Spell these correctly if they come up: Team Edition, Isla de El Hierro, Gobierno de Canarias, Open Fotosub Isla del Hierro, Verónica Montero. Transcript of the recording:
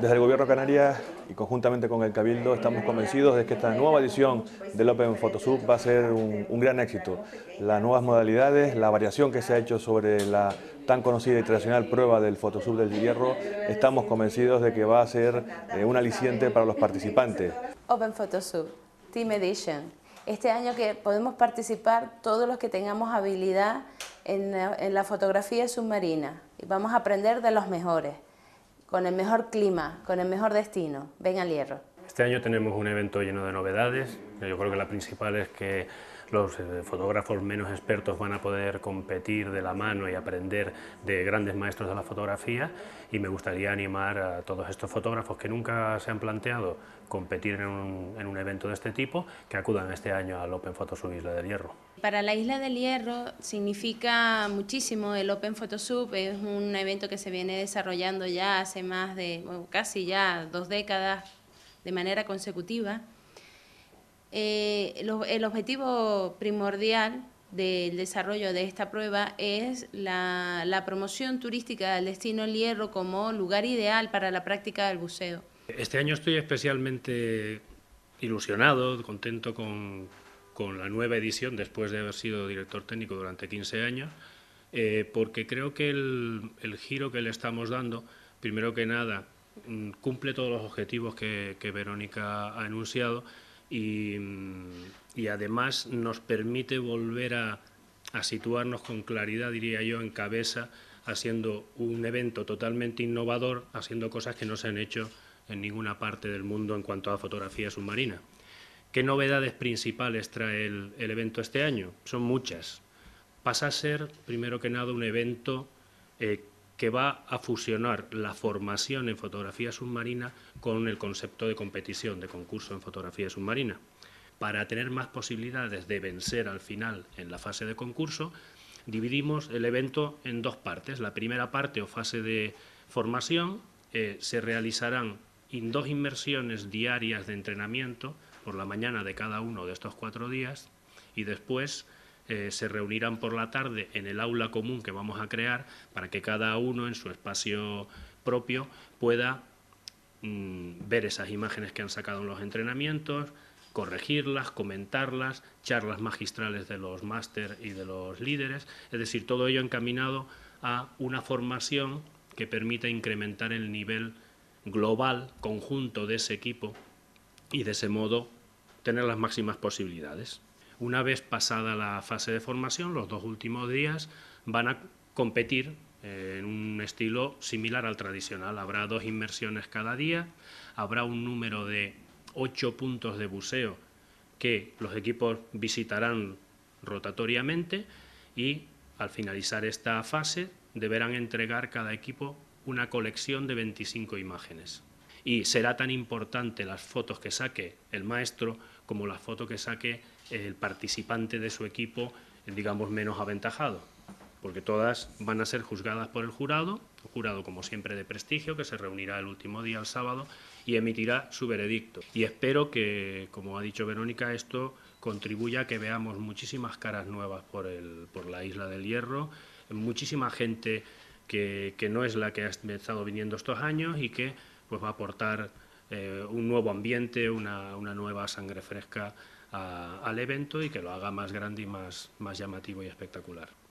Desde el Gobierno de Canarias y conjuntamente con el Cabildo estamos convencidos de que esta nueva edición del Open Fotosub va a ser un gran éxito. Las nuevas modalidades, la variación que se ha hecho sobre la tan conocida y tradicional prueba del Fotosub del Hierro, estamos convencidos de que va a ser un aliciente para los participantes. Open Fotosub, Team Edition. Este año que podemos participar todos los que tengamos habilidad en la fotografía submarina. Y vamos a aprender de los mejores, con el mejor clima, con el mejor destino. Ven al Hierro. Este año tenemos un evento lleno de novedades. Yo creo que la principal es que los fotógrafos menos expertos van a poder competir de la mano y aprender de grandes maestros de la fotografía, y me gustaría animar a todos estos fotógrafos que nunca se han planteado competir en un evento de este tipo, que acudan este año al Open Fotosub Isla del Hierro. Para la Isla del Hierro significa muchísimo. El Open Fotosub es un evento que se viene desarrollando ya hace más de, bueno, casi ya 2 décadas de manera consecutiva. El objetivo primordial del desarrollo de esta prueba es la promoción turística del destino El Hierro como lugar ideal para la práctica del buceo. Este año estoy especialmente ilusionado, contento con la nueva edición, después de haber sido director técnico durante 15 años, porque creo que el giro que le estamos dando, primero que nada, cumple todos los objetivos que Verónica ha anunciado. Y además nos permite volver a situarnos con claridad, diría yo, en cabeza, haciendo un evento totalmente innovador, haciendo cosas que no se han hecho en ninguna parte del mundo en cuanto a fotografía submarina. ¿Qué novedades principales trae el evento este año? Son muchas. Pasa a ser, primero que nada, un evento que va a fusionar la formación en fotografía submarina con el concepto de competición, de concurso en fotografía submarina, para tener más posibilidades de vencer al final en la fase de concurso. Dividimos el evento en 2 partes. La primera parte o fase de formación, se realizarán en 2 inmersiones diarias de entrenamiento por la mañana de cada uno de estos 4 días, y después se reunirán por la tarde en el aula común que vamos a crear para que cada uno en su espacio propio pueda ver esas imágenes que han sacado en los entrenamientos, corregirlas, comentarlas, charlas magistrales de los máster y de los líderes, es decir, todo ello encaminado a una formación que permita incrementar el nivel global conjunto de ese equipo y de ese modo tener las máximas posibilidades. Una vez pasada la fase de formación, los 2 últimos días van a competir en un estilo similar al tradicional. Habrá 2 inmersiones cada día, habrá un número de 8 puntos de buceo que los equipos visitarán rotatoriamente, y al finalizar esta fase deberán entregar cada equipo una colección de 25 imágenes. Y será tan importante las fotos que saque el maestro como las fotos que saque el participante de su equipo, digamos, menos aventajado, porque todas van a ser juzgadas por el jurado, un jurado como siempre de prestigio que se reunirá el último día, el sábado, y emitirá su veredicto. Y espero que, como ha dicho Verónica, esto contribuya a que veamos muchísimas caras nuevas por la Isla del Hierro, muchísima gente que no es la que ha estado viniendo estos años y que pues va a aportar un nuevo ambiente, una nueva sangre fresca al evento, y que lo haga más grande y más llamativo y espectacular.